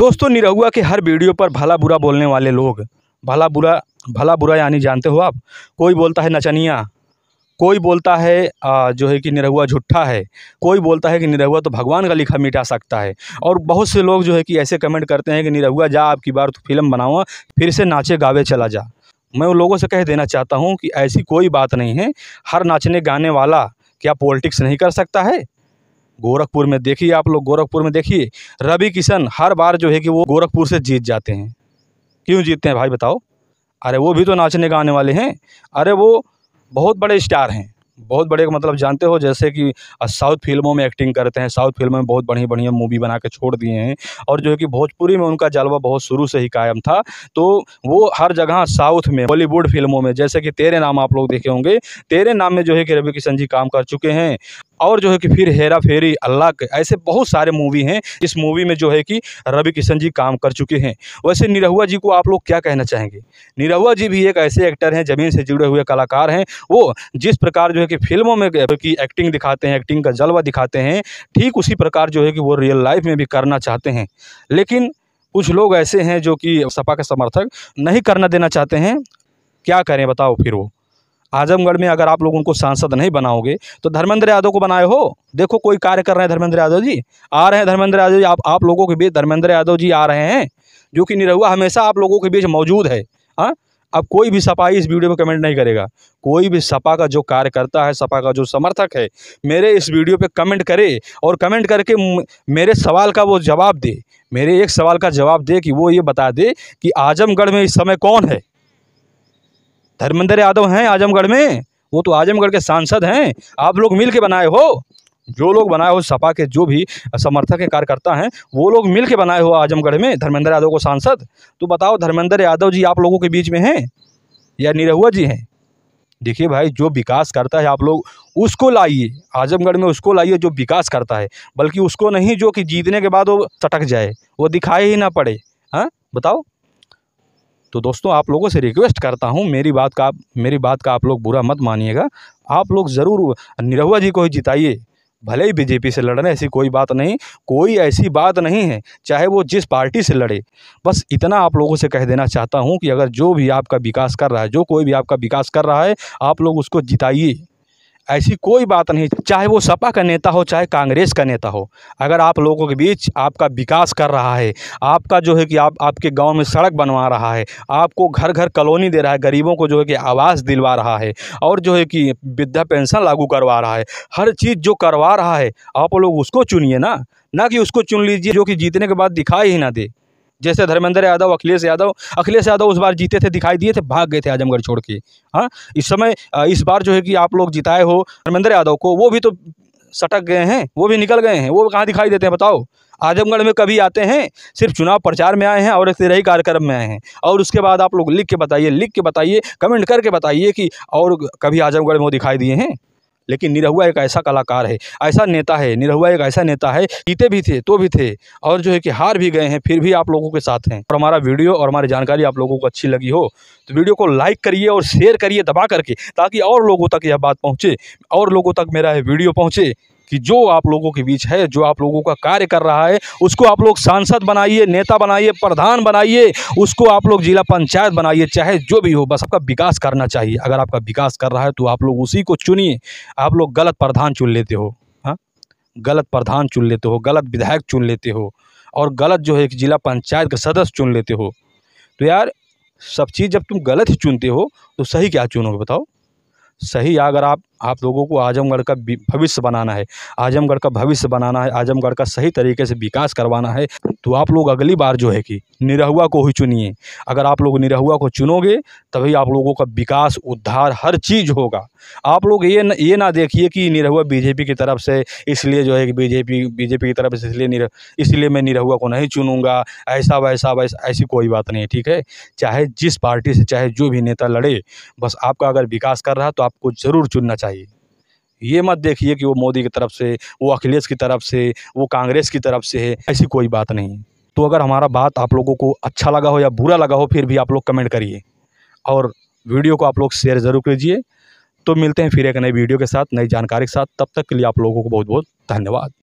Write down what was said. दोस्तों, निरहुआ के हर वीडियो पर भला बुरा बोलने वाले लोग, भला बुरा यानी जानते हो आप। कोई बोलता है नचनिया, कोई बोलता है जो है कि निरहुआ झूठा है, कोई बोलता है कि निरहुआ तो भगवान का लिखा मिटा सकता है। और बहुत से लोग जो है कि ऐसे कमेंट करते हैं कि निरहुआ जा, आपकी बार तो फिल्म बनाऊँगा, फिर से नाचे गावे चला जा। मैं उन लोगों से कह देना चाहता हूँ कि ऐसी कोई बात नहीं है। हर नाचने गाने वाला क्या पॉलिटिक्स नहीं कर सकता है? गोरखपुर में देखिए, आप लोग गोरखपुर में देखिए, रवि किशन हर बार जो है कि वो गोरखपुर से जीत जाते हैं। क्यों जीतते हैं भाई, बताओ? अरे वो भी तो नाचने गाने वाले हैं, अरे वो बहुत बड़े स्टार हैं, बहुत बड़े मतलब जानते हो, जैसे कि साउथ फिल्मों में एक्टिंग करते हैं, साउथ फिल्मों में बहुत बढ़िया बढ़िया मूवी बना के छोड़ दिए हैं। और जो है कि भोजपुरी में उनका जलवा बहुत शुरू से ही कायम था, तो वो हर जगह साउथ में, बॉलीवुड फिल्मों में, जैसे कि तेरे नाम आप लोग देखे होंगे, तेरे नाम में जो है कि रवि किशन जी काम कर चुके हैं। और जो है कि फिर हेरा फेरी, अल्लाह के, ऐसे बहुत सारे मूवी हैं, इस मूवी में जो है कि रवि किशन जी काम कर चुके हैं। वैसे निरहुआ जी को आप लोग क्या कहना चाहेंगे? निरहुआ जी भी एक ऐसे एक्टर हैं, ज़मीन से जुड़े हुए कलाकार हैं। वो जिस प्रकार जो है कि फिल्मों में की एक्टिंग दिखाते हैं, एक्टिंग का जलवा दिखाते हैं, ठीक उसी प्रकार जो है कि वो रियल लाइफ में भी करना चाहते हैं। लेकिन कुछ लोग ऐसे हैं जो कि सपा के समर्थक नहीं करना देना चाहते हैं। क्या करें बताओ? फिर वो आजमगढ़ में अगर आप लोग उनको सांसद नहीं बनाओगे तो धर्मेंद्र यादव को बनाए हो। देखो कोई कार्य कर रहे हैं, धर्मेंद्र यादव जी आ रहे हैं, धर्मेंद्र यादव जी आप लोगों के बीच, धर्मेंद्र यादव जी आ रहे हैं, जो कि निरहुआ हमेशा आप लोगों के बीच मौजूद है। हाँ, अब कोई भी सपाई इस वीडियो पर कमेंट नहीं करेगा, कोई भी सपा का जो कार्यकर्ता है, सपा का जो समर्थक है, मेरे इस वीडियो पे कमेंट करे और कमेंट करके मेरे सवाल का वो जवाब दे, मेरे एक सवाल का जवाब दे कि वो ये बता दे कि आजमगढ़ में इस समय कौन है। धर्मेंद्र यादव हैं आजमगढ़ में? वो तो आजमगढ़ के सांसद हैं, आप लोग मिल के बनाए हो, जो लोग बनाए हो, सपा के जो भी समर्थक के कार्यकर्ता हैं वो लोग मिल के बनाए हो आजमगढ़ में धर्मेंद्र यादव को सांसद। तो बताओ, धर्मेंद्र यादव जी आप लोगों के बीच में हैं या निरहुआ जी हैं? देखिए भाई, जो विकास करता है आप लोग उसको लाइए, आजमगढ़ में उसको लाइए जो विकास करता है, बल्कि उसको नहीं जो कि जीतने के बाद वो सटक जाए, वो दिखाए ही ना पड़े। हाँ बताओ। तो दोस्तों, आप लोगों से रिक्वेस्ट करता हूं, मेरी बात का आप लोग बुरा मत मानिएगा, आप लोग ज़रूर निरहुआ जी को ही जिताइए। भले ही बीजेपी से लड़ रहे, ऐसी कोई बात नहीं, कोई ऐसी बात नहीं है, चाहे वो जिस पार्टी से लड़े। बस इतना आप लोगों से कह देना चाहता हूं कि अगर जो भी आपका विकास कर रहा है, जो कोई भी आपका विकास कर रहा है, आप लोग उसको जिताइए। ऐसी कोई बात नहीं, चाहे वो सपा का नेता हो, चाहे कांग्रेस का नेता हो, अगर आप लोगों के बीच आपका विकास कर रहा है, आपका जो है कि आपके गांव में सड़क बनवा रहा है, आपको घर घर कॉलोनी दे रहा है, गरीबों को जो है कि आवास दिलवा रहा है, और जो है कि वृद्धा पेंशन लागू करवा रहा है, हर चीज़ जो करवा रहा है, आप लोग उसको चुनिए ना, ना कि उसको चुन लीजिए जो कि जीतने के बाद दिखाई ही ना दे। जैसे धर्मेंद्र यादव, अखिलेश यादव उस बार जीते थे, दिखाई दिए थे, भाग गए थे आजमगढ़ छोड़ के। हाँ, इस समय इस बार जो है कि आप लोग जिताए हो धर्मेंद्र यादव को, वो भी तो सटक गए हैं, वो भी निकल गए हैं, वो कहाँ दिखाई देते हैं बताओ? आजमगढ़ में कभी आते हैं? सिर्फ चुनाव प्रचार में आए हैं और एक तिरही कार्यक्रम में आए हैं। और उसके बाद आप लोग लिख के बताइए, कमेंट करके बताइए कि और कभी आजमगढ़ में वो दिखाई दिए हैं? लेकिन निरहुआ एक ऐसा कलाकार है, ऐसा नेता है, निरहुआ एक ऐसा नेता है, जीते भी थे तो भी थे, और जो है कि हार भी गए हैं, फिर भी आप लोगों के साथ हैं। और हमारा वीडियो और हमारी जानकारी आप लोगों को अच्छी लगी हो तो वीडियो को लाइक करिए और शेयर करिए दबा करके, ताकि और लोगों तक यह बात पहुँचे, और लोगों तक मेरा यह वीडियो पहुँचे कि जो आप लोगों के बीच है, जो आप लोगों का कार्य कर रहा है, उसको आप लोग सांसद बनाइए, नेता बनाइए, प्रधान बनाइए, उसको आप लोग जिला पंचायत बनाइए, चाहे जो भी हो, बस आपका विकास करना चाहिए। अगर आपका विकास कर रहा है तो आप लोग उसी को चुनिए। आप लोग गलत प्रधान चुन लेते हो, हाँ, गलत प्रधान चुन लेते हो, गलत विधायक चुन लेते हो, और गलत जो है कि जिला पंचायत का सदस्य चुन लेते हो। तो यार, सब चीज़ जब तुम गलत ही चुनते हो तो सही क्या चुनोगे बताओ? सही, अगर आप लोगों को आजमगढ़ का भविष्य बनाना है, आजमगढ़ का भविष्य बनाना है, आजमगढ़ का सही तरीके से विकास करवाना है, तो आप लोग अगली बार जो है कि निरहुआ को ही चुनिए। अगर आप लोग निरहुआ को चुनोगे तभी आप लोगों का विकास, उद्धार, हर चीज़ होगा। आप लोग ये ना देखिए कि निरहुआ बीजेपी की तरफ से, इसलिए जो है कि बीजेपी की तरफ से इसलिए मैं निरहुआ को नहीं चुनूँगा, ऐसा वैसा वैसा, ऐसी कोई बात नहीं है, ठीक है? चाहे जिस पार्टी से, चाहे जो भी नेता लड़े, बस आपका अगर विकास कर रहा है तो आपको ज़रूर चुनना चाहिए। ये मत देखिए कि वो मोदी की तरफ से, वो अखिलेश की तरफ से, वो कांग्रेस की तरफ से है, ऐसी कोई बात नहीं। तो अगर हमारा बात आप लोगों को अच्छा लगा हो या बुरा लगा हो, फिर भी आप लोग कमेंट करिए और वीडियो को आप लोग शेयर ज़रूर कीजिए। तो मिलते हैं फिर एक नए वीडियो के साथ, नई जानकारी के साथ। तब तक के लिए आप लोगों को बहुत बहुत धन्यवाद।